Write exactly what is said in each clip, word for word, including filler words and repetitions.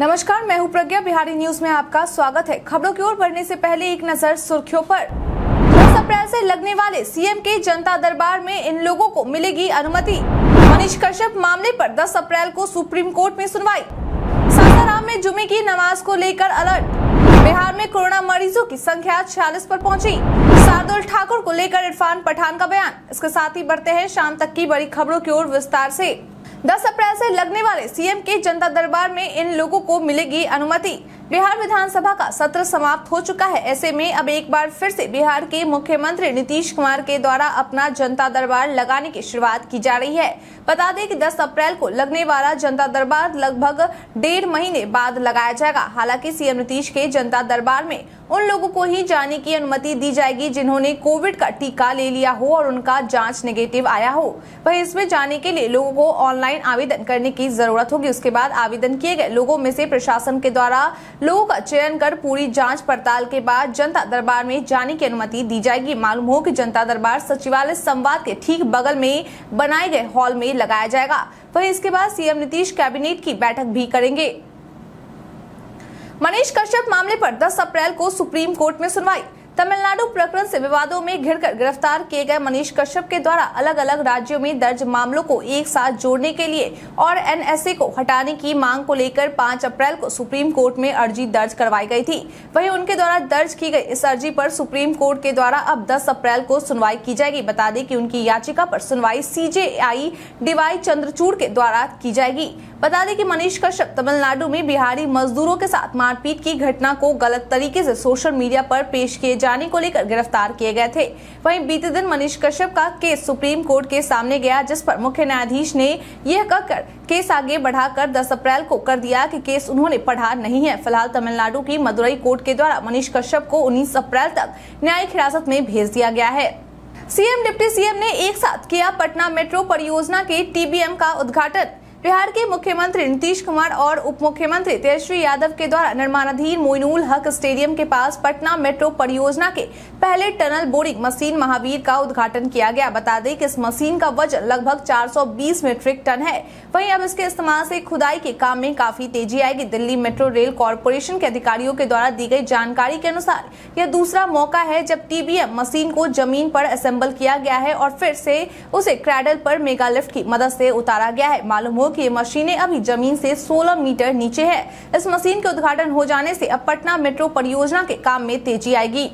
नमस्कार, मैं हूं प्रज्ञा, बिहारी न्यूज में आपका स्वागत है। खबरों की ओर बढ़ने से पहले एक नजर सुर्खियों पर। दस अप्रैल से लगने वाले सीएम के जनता दरबार में इन लोगों को मिलेगी अनुमति। मनीष कश्यप मामले पर दस अप्रैल को सुप्रीम कोर्ट में सुनवाई। सासाराम में जुमे की नमाज को लेकर अलर्ट। बिहार में कोरोना मरीजों की संख्या छियालीस पर पहुंची। शार्दुल ठाकुर को लेकर इरफान पठान का बयान। इसके साथ ही बढ़ते हैं शाम तक की बड़ी खबरों की ओर विस्तार से। दस अप्रैल से लगने वाले सीएम के जनता दरबार में इन लोगों को मिलेगी अनुमति। बिहार विधानसभा का सत्र समाप्त हो चुका है, ऐसे में अब एक बार फिर से बिहार के मुख्यमंत्री नीतीश कुमार के द्वारा अपना जनता दरबार लगाने की शुरुआत की जा रही है। बता दें कि दस अप्रैल को लगने वाला जनता दरबार लगभग डेढ़ महीने बाद लगाया जाएगा। हालांकि सीएम नीतीश के जनता दरबार में उन लोगों को ही जाने की अनुमति दी जाएगी जिन्होंने कोविड का टीका ले लिया हो और उनका जाँच निगेटिव आया हो। वहीं इसमें जाने के लिए लोगों को ऑनलाइन आवेदन करने की जरूरत होगी। उसके बाद आवेदन किए गए लोगों में से प्रशासन के द्वारा लोगों का चयन कर पूरी जांच पड़ताल के बाद जनता दरबार में जाने की अनुमति दी जाएगी। मालूम हो कि जनता दरबार सचिवालय संवाद के ठीक बगल में बनाए गए हॉल में लगाया जाएगा। वहीं इसके बाद सीएम नीतीश कैबिनेट की बैठक भी करेंगे। मनीष कश्यप मामले पर दस अप्रैल को सुप्रीम कोर्ट में सुनवाई। तमिलनाडु प्रकरण से विवादों में घिरकर गिरफ्तार किए गए मनीष कश्यप के द्वारा अलग अलग राज्यों में दर्ज मामलों को एक साथ जोड़ने के लिए और एनएसए को हटाने की मांग को लेकर पाँच अप्रैल को सुप्रीम कोर्ट में अर्जी दर्ज करवाई गई थी। वहीं उनके द्वारा दर्ज की गई इस अर्जी पर सुप्रीम कोर्ट के द्वारा अब दस अप्रैल को सुनवाई की जाएगी। बता दें कि उनकी याचिका पर सुनवाई सीजेआई डीवाई चंद्रचूड़ के द्वारा की जाएगी। बता दें कि मनीष कश्यप तमिलनाडु में बिहारी मजदूरों के साथ मारपीट की घटना को गलत तरीके से सोशल मीडिया पर पेश किए जाने को लेकर गिरफ्तार किए गए थे। वहीं बीते दिन मनीष कश्यप का केस सुप्रीम कोर्ट के सामने गया, जिस पर मुख्य न्यायाधीश ने यह कहकर केस आगे बढ़ाकर दस अप्रैल को कर दिया कि केस उन्होंने पढ़ा नहीं है। फिलहाल तमिलनाडु की मदुरई कोर्ट के द्वारा मनीष कश्यप को उन्नीस अप्रैल तक न्यायिक हिरासत में भेज दिया गया है। सीएम डिप्टी सीएम ने एक साथ किया पटना मेट्रो परियोजना के टीबीएम का उद्घाटन। बिहार के मुख्यमंत्री नीतीश कुमार और उप मुख्यमंत्री तेजस्वी यादव के द्वारा निर्माणाधीन मोइनूल हक स्टेडियम के पास पटना मेट्रो परियोजना के पहले टनल बोरिंग मशीन महावीर का उद्घाटन किया गया। बता दें कि इस मशीन का वजन लगभग चार सौ बीस मीट्रिक टन है। वहीं अब इसके इस्तेमाल से खुदाई के काम में काफी तेजी आएगी। दिल्ली मेट्रो रेल कॉरपोरेशन के अधिकारियों के द्वारा दी गई जानकारी के अनुसार यह दूसरा मौका है जब टीबीएम मशीन को जमीन पर असेंबल किया गया है और फिर से उसे क्रैडल पर मेगा लिफ्ट की मदद से उतारा गया है। मालूम कि ये मशीनें अभी जमीन से सोलह मीटर नीचे है। इस मशीन के उद्घाटन हो जाने से अब पटना मेट्रो परियोजना के काम में तेजी आएगी।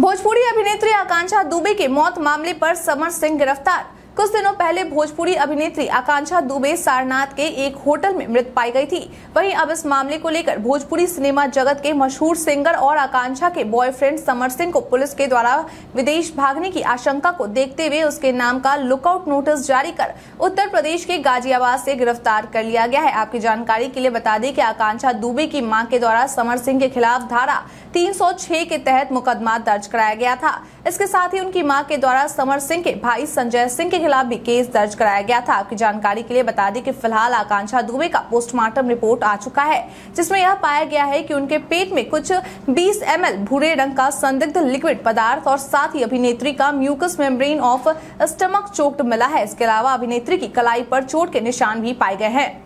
भोजपुरी अभिनेत्री आकांक्षा दुबे के मौत मामले पर समर सिंह गिरफ्तार। कुछ दिनों पहले भोजपुरी अभिनेत्री आकांक्षा दुबे सारनाथ के एक होटल में मृत पाई गई थी। वहीं अब इस मामले को लेकर भोजपुरी सिनेमा जगत के मशहूर सिंगर और आकांक्षा के बॉयफ्रेंड समर सिंह को पुलिस के द्वारा विदेश भागने की आशंका को देखते हुए उसके नाम का लुकआउट नोटिस जारी कर उत्तर प्रदेश के गाजियाबाद से गिरफ्तार कर लिया गया है। आपकी जानकारी के लिए बता दें कि आकांक्षा दुबे की मां के द्वारा समर सिंह के खिलाफ धारा तीन सौ छह के तहत मुकदमा दर्ज कराया गया था। इसके साथ ही उनकी मां के द्वारा समर सिंह के भाई संजय सिंह के खिलाफ भी केस दर्ज कराया गया था। आपकी जानकारी के लिए बता दें कि फिलहाल आकांक्षा दुबे का पोस्टमार्टम रिपोर्ट आ चुका है, जिसमें यह पाया गया है कि उनके पेट में कुछ बीस एम एल भूरे रंग का संदिग्ध लिक्विड पदार्थ और साथ ही अभिनेत्री का mucus membrane of stomach choked मिला है। इसके अलावा अभिनेत्री की कलाई पर चोट के निशान भी पाए गए हैं।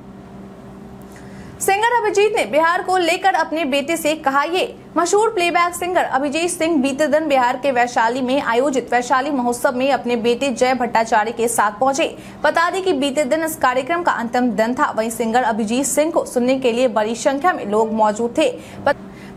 सिंगर अभिजीत ने बिहार को लेकर अपने बेटे से कहा ये। मशहूर प्लेबैक सिंगर अभिजीत सिंह बीते दिन बिहार के वैशाली में आयोजित वैशाली महोत्सव में अपने बेटे जय भट्टाचार्य के साथ पहुंचे। बता दें कि बीते दिन इस कार्यक्रम का अंतिम दिन था। वहीं सिंगर अभिजीत सिंह को सुनने के लिए बड़ी संख्या में लोग मौजूद थे।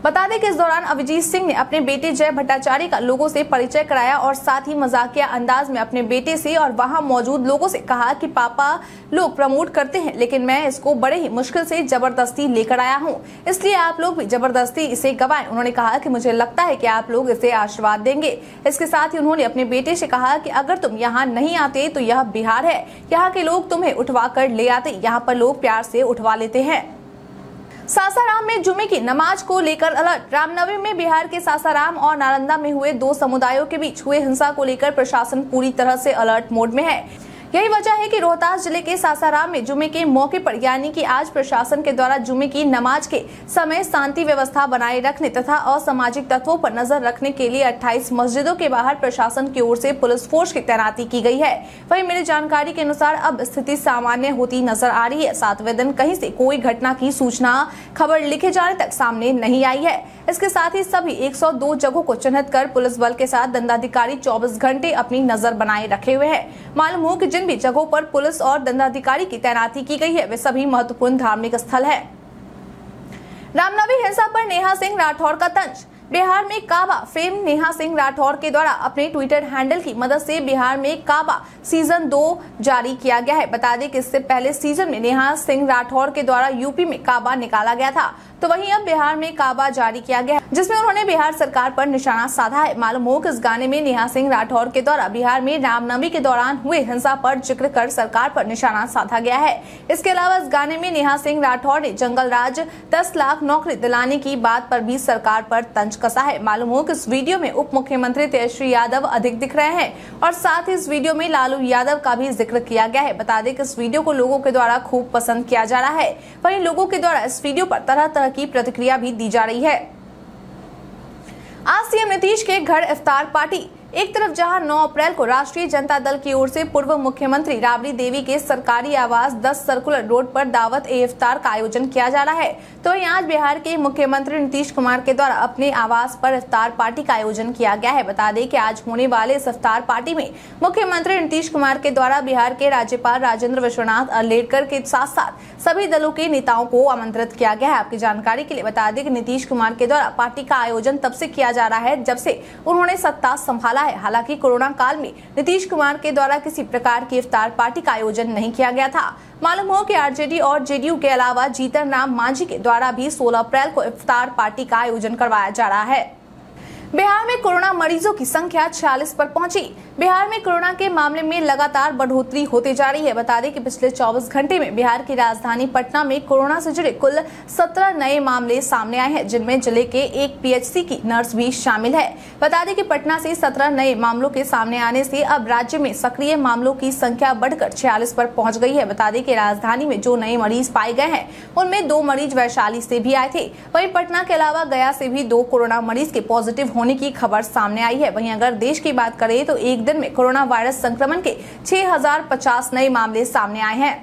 बता दें कि इस दौरान अभिजीत सिंह ने अपने बेटे जय भट्टाचार्य का लोगों से परिचय कराया और साथ ही मजाकिया अंदाज में अपने बेटे से और वहां मौजूद लोगों से कहा कि पापा लोग प्रमोट करते हैं, लेकिन मैं इसको बड़े ही मुश्किल से जबरदस्ती लेकर आया हूं, इसलिए आप लोग भी जबरदस्ती इसे गवाएं। उन्होंने कहा कि मुझे लगता है कि आप लोग इसे आशीर्वाद देंगे। इसके साथ ही उन्होंने अपने बेटे से कहा कि अगर तुम यहाँ नहीं आते तो यह बिहार है, यहाँ के लोग तुम्हें उठवा कर ले आते, यहाँ पर लोग प्यार से उठवा लेते हैं। सासाराम में जुमे की नमाज को लेकर अलर्ट। रामनवमी में बिहार के सासाराम और नालंदा में हुए दो समुदायों के बीच हुए हिंसा को लेकर प्रशासन पूरी तरह से अलर्ट मोड में है। यही वजह है कि रोहतास जिले के सासाराम में जुमे के मौके पर यानी कि आज प्रशासन के द्वारा जुमे की नमाज के समय शांति व्यवस्था बनाए रखने तथा असामाजिक तत्वों पर नजर रखने के लिए अट्ठाईस मस्जिदों के बाहर प्रशासन की ओर से पुलिस फोर्स की तैनाती की गई है। वहीं मिली जानकारी के अनुसार अब स्थिति सामान्य होती नजर आ रही है। सातवें दिन कहीं से कोई घटना की सूचना खबर लिखे जाने तक सामने नहीं आई है। इसके साथ ही सभी एक सौ दो जगहों को चिन्हित कर पुलिस बल के साथ दंडाधिकारी चौबीस घंटे अपनी नजर बनाए रखे हुए हैं। मालूम हो कि जिन भी जगहों पर पुलिस और दंडाधिकारी की तैनाती की गई है वे सभी महत्वपूर्ण धार्मिक स्थल है। रामनवमी हिंसा पर नेहा सिंह राठौर का तंज। बिहार में काबा फेम नेहा सिंह राठौर के द्वारा अपने ट्विटर हैंडल की मदद से बिहार में काबा सीजन दो जारी किया गया है। बता दें कि इससे पहले सीजन में नेहा सिंह राठौर के द्वारा यूपी में काबा निकाला गया था, तो वहीं अब बिहार में काबा जारी किया गया है जिसमें उन्होंने बिहार सरकार पर निशाना साधा है। मालूम हो कि इस गाने में नेहा सिंह राठौर के द्वारा बिहार में रामनवमी के दौरान हुए हिंसा पर जिक्र कर सरकार पर निशाना साधा गया है। इसके अलावा इस गाने में नेहा सिंह राठौर ने जंगल राज दस लाख नौकरी दिलाने की बात पर भी सरकार पर तंज कसा है। मालूम हो कि इस वीडियो में उप मुख्यमंत्री तेजस्वी यादव अधिक दिख रहे हैं और साथ ही इस वीडियो में लालू यादव का भी जिक्र किया गया है। बता दें कि इस वीडियो को लोगों के द्वारा खूब पसंद किया जा रहा है। वहीं लोगों के द्वारा इस वीडियो पर तरह तरह की प्रतिक्रिया भी दी जा रही है। आज सीएम नीतीश के घर इफ्तार पार्टी। एक तरफ जहां नौ अप्रैल को राष्ट्रीय जनता दल की ओर से पूर्व मुख्यमंत्री राबड़ी देवी के सरकारी आवास दस सर्कुलर रोड पर दावत ए इफ्तार का आयोजन किया जा रहा है, तो यहां आज बिहार के मुख्यमंत्री नीतीश कुमार के द्वारा अपने आवास पर इफ्तार पार्टी का आयोजन किया गया है। बता दें कि आज होने वाले इस इफ्तार पार्टी में मुख्यमंत्री नीतीश कुमार के द्वारा बिहार के राज्यपाल राजेन्द्र विश्वनाथ अल्डेडकर के साथ साथ सभी दलों के नेताओं को आमंत्रित किया गया है। आपकी जानकारी के लिए बता दें कि नीतीश कुमार के द्वारा पार्टी का आयोजन तब से किया जा रहा है जब से उन्होंने सत्ता संभाला। हालांकि कोरोना काल में नीतीश कुमार के द्वारा किसी प्रकार की इफ्तार पार्टी का आयोजन नहीं किया गया था। मालूम हो कि आरजेडी और जेडीयू के अलावा जीतन राम मांझी के द्वारा भी सोलह अप्रैल को इफ्तार पार्टी का आयोजन करवाया जा रहा है। बिहार में कोरोना मरीजों की संख्या छियालीस पर पहुंची। बिहार में कोरोना के मामले में लगातार बढ़ोतरी होती जा रही है। बता दें कि पिछले चौबीस घंटे में बिहार की राजधानी पटना में कोरोना से जुड़े कुल सत्रह नए मामले सामने आए हैं, जिनमें जिले के एक पीएचसी की नर्स भी शामिल है। बता दें कि पटना से सत्रह नए मामलों के सामने आने से अब राज्य में सक्रिय मामलों की संख्या बढ़कर छियालीस पर पहुँच गई है। बता दें कि राजधानी में जो नए मरीज पाए गए हैं उनमें दो मरीज वैशाली से भी आए थे। वहीं पटना के अलावा गया से भी दो कोरोना मरीज के पॉजिटिव होने की खबर सामने आई है। वहीं अगर देश की बात करें तो एक दिन में कोरोना वायरस संक्रमण के छह हज़ार पचास नए मामले सामने आए हैं।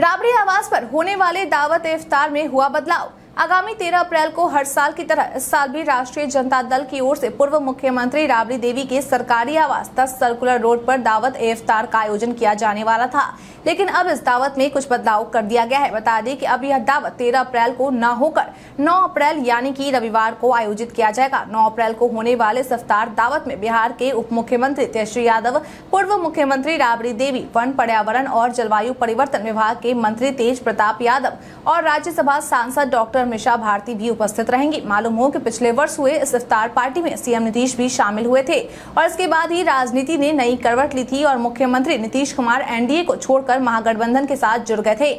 राबड़ी आवास पर होने वाले दावत इफ्तार में हुआ बदलाव। आगामी तेरह अप्रैल को हर साल की तरह इस साल भी राष्ट्रीय जनता दल की ओर से पूर्व मुख्यमंत्री राबड़ी देवी के सरकारी आवास दस सर्कुलर रोड पर दावत ए इफ्तार का आयोजन किया जाने वाला था, लेकिन अब इस दावत में कुछ बदलाव कर दिया गया है। बता दें कि अब यह दावत तेरह अप्रैल को न होकर नौ अप्रैल यानी कि रविवार को आयोजित किया जाएगा। नौ अप्रैल को होने वाले इस इफ्तार दावत में बिहार के उप मुख्यमंत्री तेजस्वी यादव, पूर्व मुख्यमंत्री राबड़ी देवी, वन, पर्यावरण और जलवायु परिवर्तन विभाग के मंत्री तेज प्रताप यादव और राज्यसभा सांसद डॉक्टर मिशा भारती भी उपस्थित रहेंगी। मालूम हो कि पिछले वर्ष हुए इस इफ्तार पार्टी में सीएम नीतीश भी शामिल हुए थे और इसके बाद ही राजनीति ने नई करवट ली थी और मुख्यमंत्री नीतीश कुमार एनडीए को छोड़कर महागठबंधन के साथ जुड़ गए थे।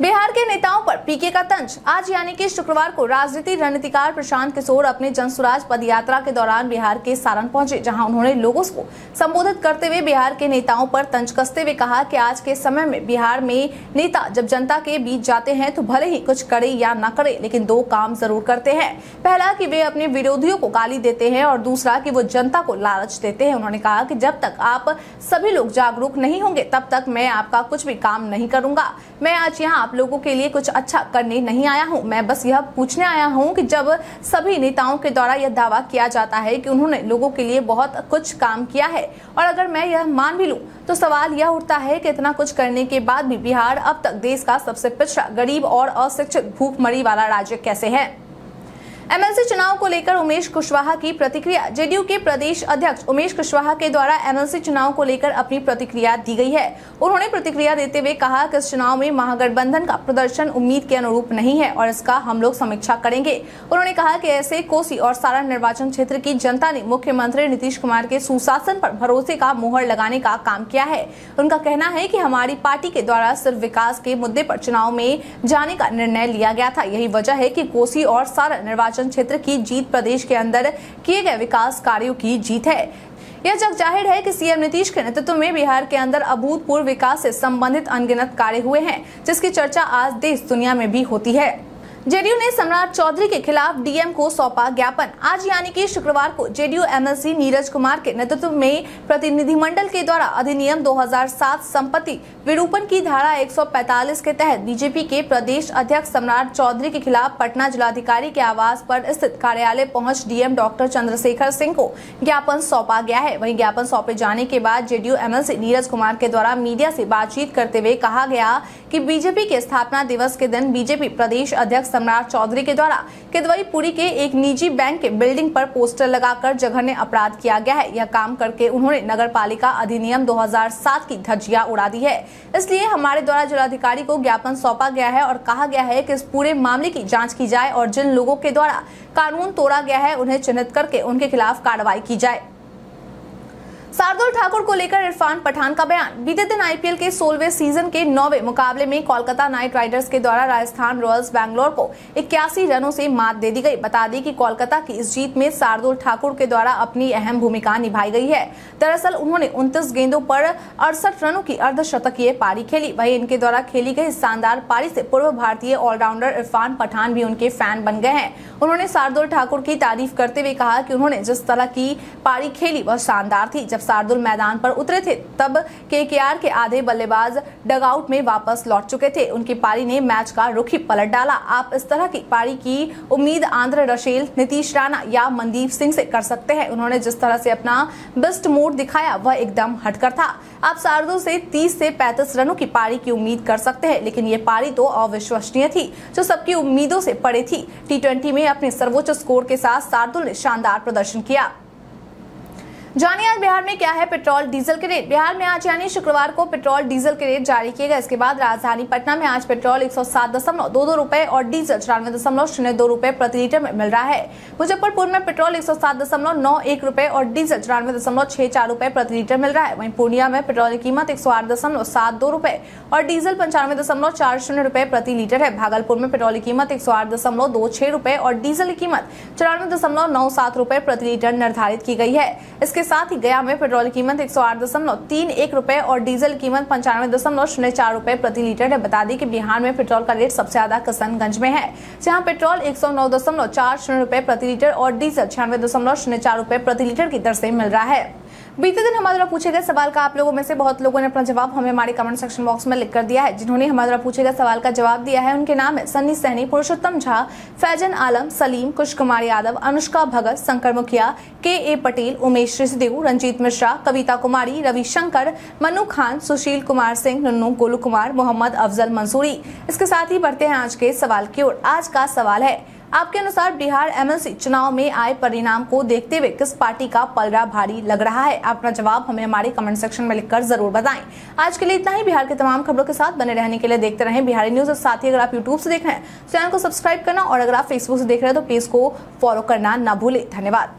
बिहार के नेताओं पर पीके का तंज। आज यानी कि शुक्रवार को राजनीति रणनीतिकार प्रशांत किशोर अपने जनसुराज पदयात्रा के दौरान बिहार के सारण पहुंचे, जहां उन्होंने लोगों को संबोधित करते हुए बिहार के नेताओं पर तंज कसते हुए कहा कि आज के समय में बिहार में नेता जब जनता के बीच जाते हैं तो भले ही कुछ करे या न करे, लेकिन दो काम जरूर करते हैं। पहला कि वे अपने विरोधियों को गाली देते हैं और दूसरा कि वो जनता को लालच देते हैं। उन्होंने कहा कि जब तक आप सभी लोग जागरूक नहीं होंगे तब तक मैं आपका कुछ भी काम नहीं करूंगा। मैं आज यहाँ आप लोगों के लिए कुछ अच्छा करने नहीं आया हूं। मैं बस यह पूछने आया हूं कि जब सभी नेताओं के द्वारा यह दावा किया जाता है कि उन्होंने लोगों के लिए बहुत कुछ काम किया है और अगर मैं यह मान भी लूं तो सवाल यह उठता है कि इतना कुछ करने के बाद भी बिहार अब तक देश का सबसे पिछड़ा, गरीब और अशिक्षित, भूखमरी वाला राज्य कैसे है। एमएलसी चुनाव को लेकर उमेश कुशवाहा की प्रतिक्रिया। जेडीयू के प्रदेश अध्यक्ष उमेश कुशवाहा के द्वारा एमएलसी चुनाव को लेकर अपनी प्रतिक्रिया दी गई है। उन्होंने प्रतिक्रिया देते हुए कहा कि इस चुनाव में महागठबंधन का प्रदर्शन उम्मीद के अनुरूप नहीं है और इसका हम लोग समीक्षा करेंगे। उन्होंने कहा कि ऐसे कोसी और सारण निर्वाचन क्षेत्र की जनता ने मुख्यमंत्री नीतीश कुमार के सुशासन पर भरोसे का मुहर लगाने का काम किया है। उनका कहना है कि हमारी पार्टी के द्वारा सिर्फ विकास के मुद्दे पर चुनाव में जाने का निर्णय लिया गया था। यही वजह है कि कोसी और सारण निर्वाचन क्षेत्र की जीत प्रदेश के अंदर किए गए विकास कार्यों की जीत है। यह जग जाहिर है कि सीएम नीतीश के नेतृत्व में बिहार के अंदर अभूतपूर्व विकास से संबंधित अनगिनत कार्य हुए हैं, जिसकी चर्चा आज देश दुनिया में भी होती है। जेडीयू ने सम्राट चौधरी के खिलाफ डीएम को सौंपा ज्ञापन। आज यानी कि शुक्रवार को जेडीयू एमएलसी नीरज कुमार के नेतृत्व में प्रतिनिधिमंडल के द्वारा अधिनियम दो हज़ार सात संपत्ति विरूपण की धारा एक सौ पैंतालीस के तहत बीजेपी के प्रदेश अध्यक्ष सम्राट चौधरी के खिलाफ पटना जिलाधिकारी के आवास पर स्थित कार्यालय पहुँच डीएम डॉक्टर चंद्रशेखर सिंह को ज्ञापन सौंपा गया है। वही ज्ञापन सौंपे जाने के बाद जेडीयू एमएलसी नीरज कुमार के द्वारा मीडिया से बातचीत करते हुए कहा गया कि बीजेपी के स्थापना दिवस के दिन बीजेपी प्रदेश अध्यक्ष सम्राट चौधरी के द्वारा केदवईपुरी के एक निजी बैंक के बिल्डिंग पर पोस्टर लगाकर जघन्य अपराध किया गया है। यह काम करके उन्होंने नगरपालिका अधिनियम दो हज़ार सात की धज्जियां उड़ा दी है। इसलिए हमारे द्वारा जिलाधिकारी को ज्ञापन सौंपा गया है और कहा गया है कि इस पूरे मामले की जांच की जाए और जिन लोगों के द्वारा कानून तोड़ा गया है उन्हें चिन्हित करके उनके खिलाफ कार्रवाई की जाए। शार्दुल ठाकुर को लेकर इरफान पठान का बयान। बीते दिन आईपीएल के सोलहवें सीजन के नौवें मुकाबले में कोलकाता नाइट राइडर्स के द्वारा राजस्थान रॉयल्स बैंगलोर को इक्यासी रनों से मात दे दी गई। बता दें कि कोलकाता की इस जीत में शार्दुल ठाकुर के द्वारा अपनी अहम भूमिका निभाई गई है। दरअसल उन्होंने उनतीस गेंदों पर अड़सठ रनों की अर्धशतकीय पारी खेली। वही इनके द्वारा खेली गई शानदार पारी से पूर्व भारतीय ऑलराउंडर इरफान पठान भी उनके फैन बन गए हैं। उन्होंने शार्दुल ठाकुर की तारीफ करते हुए कहा कि उन्होंने जिस तरह की पारी खेली वह शानदार थी। शार्दुल मैदान पर उतरे थे तब केकेआर के आधे बल्लेबाज डगआउट में वापस लौट चुके थे। उनकी पारी ने मैच का रुख ही पलट डाला। आप इस तरह की पारी की उम्मीद आंध्र रसेल, नीतीश राणा या मनदीप सिंह से कर सकते हैं। उन्होंने जिस तरह से अपना बेस्ट मूड दिखाया वह एकदम हटकर था। आप शार्दुल से तीस से पैंतीस रनों की पारी की उम्मीद कर सकते हैं, लेकिन ये पारी तो अविश्वसनीय थी जो सबकी उम्मीदों से परे थी। टी ट्वेंटी में अपने सर्वोच्च स्कोर के साथ शार्दुल ने शानदार प्रदर्शन किया। जानिए आज बिहार में क्या है पेट्रोल डीजल के रेट। बिहार में आज यानी शुक्रवार को पेट्रोल डीजल के रेट जारी किए गए। इसके बाद राजधानी पटना में आज पेट्रोल एक सौ सात दशमलव दो दो रुपए और डीजल चौरानवे दशमलव शून्य दो रुपए प्रति लीटर में मिल रहा है। मुजफ्फरपुर में पेट्रोल एक सौ सात दशमलव नौ एक रुपए और डीजल चौरानवे दशमलव छह चार रुपए प्रति लीटर मिल रहा है। वहीं पूर्णिया में पेट्रोल की कीमत एक सौ आठ दशमलव सात दो रुपए और डीजल पंचानवे दशमलव चार शून्य रुपए प्रति लीटर है। भागलपुर में पेट्रोल की कीमत एक सौ आठ दशमलव दो छह रुपए और डीजल की कीमत चौरानवे दशमलव नौ सात रुपए प्रति लीटर निर्धारित की गई है। के साथ ही गया में पेट्रोल की कीमत एक सौ आठ दशमलव तीन एक रुपए और डीजल कीमत पंचानवे दशमलव शून्य चार रुपए प्रति लीटर है। बता दें कि बिहार में पेट्रोल का रेट सबसे ज्यादा किशनगंज में है, जहां पेट्रोल एक सौ नौ दशमलव चार शून्य रुपए प्रति लीटर और डीजल छियानवे दशमलव शून्य चार रुपए प्रति लीटर की दर से मिल रहा है। बीते दिन हमारे द्वारा पूछे गए सवाल का आप लोगों में से बहुत लोगों ने अपना जवाब हमें हमारे कमेंट सेक्शन बॉक्स में लिख कर दिया है। जिन्होंने हमारे द्वारा पूछे गए सवाल का जवाब दिया है उनके नाम है सन्नी सहनी, पुरुषोत्तम झा, फैजन आलम, सलीम, कुश कुमार यादव, अनुष्का भगत, शंकर मुखिया, के ए पटेल, उमेश सिद्धू, रंजीत मिश्रा, कविता कुमारी, रविशंकर, मनु खान, सुशील कुमार सिंह, नन्नू, गोलू कुमार, मोहम्मद अफजल मंसूरी। इसके साथ ही बढ़ते हैं आज के सवाल की ओर। आज का सवाल है, आपके अनुसार बिहार एमएलसी चुनाव में आए परिणाम को देखते हुए किस पार्टी का पलड़ा भारी लग रहा है। अपना जवाब हमें हमारे कमेंट सेक्शन में लिखकर जरूर बताएं। आज के लिए इतना ही। बिहार के तमाम खबरों के साथ बने रहने के लिए देखते रहें बिहारी न्यूज। और साथ ही अगर आप यूट्यूब से देख रहे हैं चैनल को सब्सक्राइब करना और अगर आप फेसबुक से देख रहे हैं तो पेज को फॉलो करना ना भूलें। धन्यवाद।